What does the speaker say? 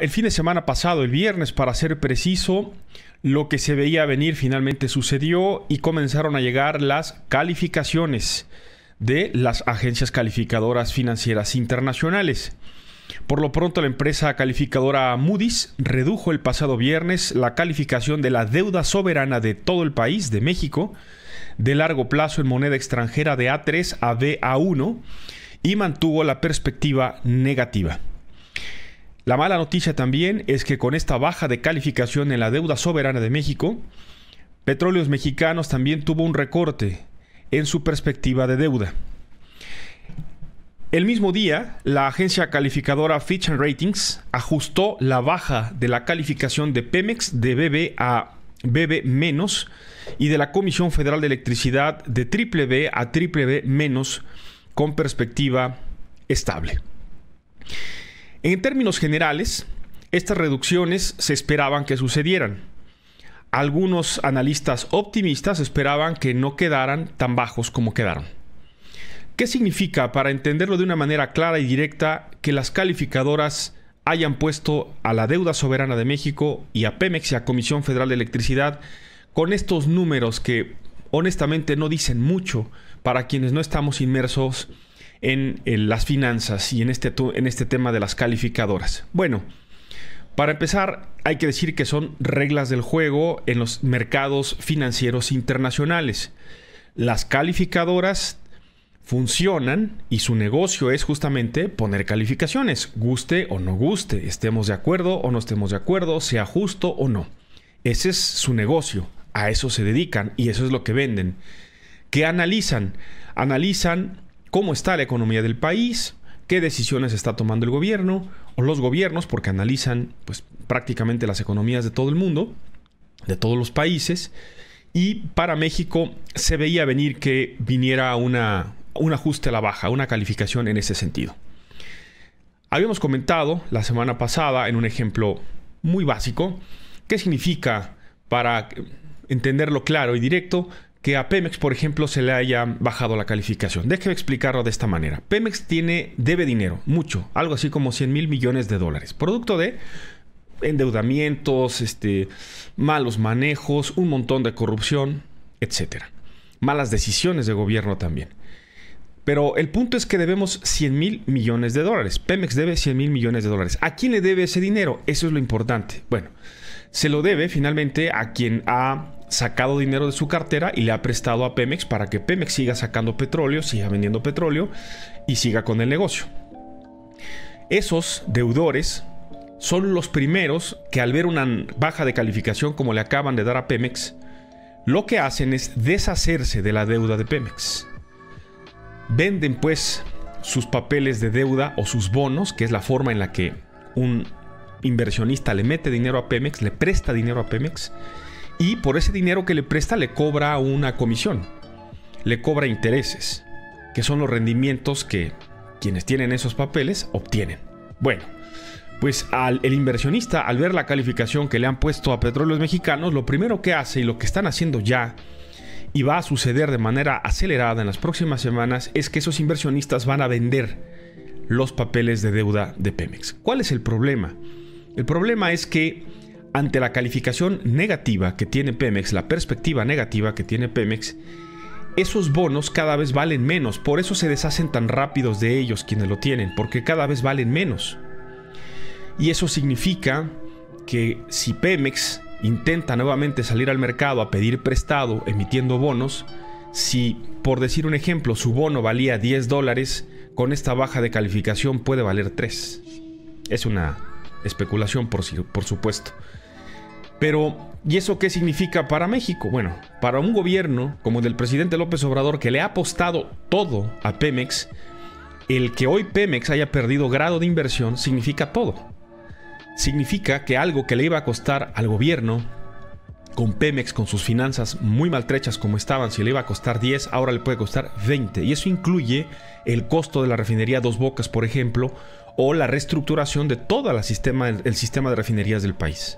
El fin de semana pasado, el viernes para ser preciso, lo que se veía venir finalmente sucedió y comenzaron a llegar las calificaciones de las agencias calificadoras financieras internacionales. Por lo pronto, la empresa calificadora Moody's redujo el pasado viernes la calificación de la deuda soberana de todo el país, de México, de largo plazo en moneda extranjera de A3 a Baa1 y mantuvo la perspectiva negativa. La mala noticia también es que con esta baja de calificación en la deuda soberana de México, Petróleos Mexicanos también tuvo un recorte en su perspectiva de deuda. El mismo día, la agencia calificadora Fitch Ratings ajustó la baja de la calificación de Pemex de BB a BB- y de la Comisión Federal de Electricidad de BBB a BBB- con perspectiva estable. En términos generales, estas reducciones se esperaban que sucedieran. Algunos analistas optimistas esperaban que no quedaran tan bajos como quedaron. ¿Qué significa, para entenderlo de una manera clara y directa, que las calificadoras hayan puesto a la deuda soberana de México y a Pemex y a Comisión Federal de Electricidad con estos números que honestamente no dicen mucho para quienes no estamos inmersos en las finanzas y en este tema de las calificadoras? Bueno, para empezar hay que decir que son reglas del juego en los mercados financieros internacionales. Las calificadoras funcionan y su negocio es justamente poner calificaciones, guste o no guste, estemos de acuerdo o no estemos de acuerdo, sea justo o no. Ese es su negocio, a eso se dedican y eso es lo que venden. ¿Qué analizan? Analizan cómo está la economía del país, qué decisiones está tomando el gobierno o los gobiernos, porque analizan pues prácticamente las economías de todo el mundo, de todos los países. Y para México se veía venir que viniera un ajuste a la baja, una calificación en ese sentido. Habíamos comentado la semana pasada en un ejemplo muy básico qué significa, para entenderlo claro y directo, que a Pemex, por ejemplo, se le haya bajado la calificación. Déjeme explicarlo de esta manera. Pemex debe dinero, mucho, algo así como 100,000 millones de dólares, producto de endeudamientos, malos manejos, un montón de corrupción, etcétera. Malas decisiones de gobierno también. Pero el punto es que debemos 100,000 millones de dólares. Pemex debe 100,000 millones de dólares. ¿A quién le debe ese dinero? Eso es lo importante. Bueno, se lo debe finalmente a quien ha sacado dinero de su cartera y le ha prestado a Pemex para que Pemex siga sacando petróleo, siga vendiendo petróleo y siga con el negocio. Esos deudores son los primeros que, al ver una baja de calificación como le acaban de dar a Pemex, lo que hacen es deshacerse de la deuda de Pemex. Venden pues sus papeles de deuda o sus bonos, que es la forma en la que un inversionista le mete dinero a Pemex, le presta dinero a Pemex, y por ese dinero que le presta le cobra una comisión, le cobra intereses, que son los rendimientos que quienes tienen esos papeles obtienen. Bueno, pues el inversionista, al ver la calificación que le han puesto a Petróleos Mexicanos, lo primero que hace y lo que están haciendo ya y va a suceder de manera acelerada en las próximas semanas es que esos inversionistas van a vender los papeles de deuda de Pemex. ¿Cuál es el problema? El problema es que ante la calificación negativa que tiene Pemex, la perspectiva negativa que tiene Pemex, esos bonos cada vez valen menos. Por eso se deshacen tan rápidos de ellos quienes lo tienen, porque cada vez valen menos. Y eso significa que si Pemex intenta nuevamente salir al mercado a pedir prestado emitiendo bonos, si, por decir un ejemplo, su bono valía 10 dólares, con esta baja de calificación puede valer 3. Es una especulación, por supuesto. Pero, ¿y eso qué significa para México? Bueno, para un gobierno como el del presidente López Obrador, que le ha apostado todo a Pemex, el que hoy Pemex haya perdido grado de inversión significa todo. Significa que algo que le iba a costar al gobierno, con Pemex, con sus finanzas muy maltrechas como estaban, si le iba a costar 10, ahora le puede costar 20. Y eso incluye el costo de la refinería Dos Bocas, por ejemplo, o la reestructuración de todo el sistema de refinerías del país.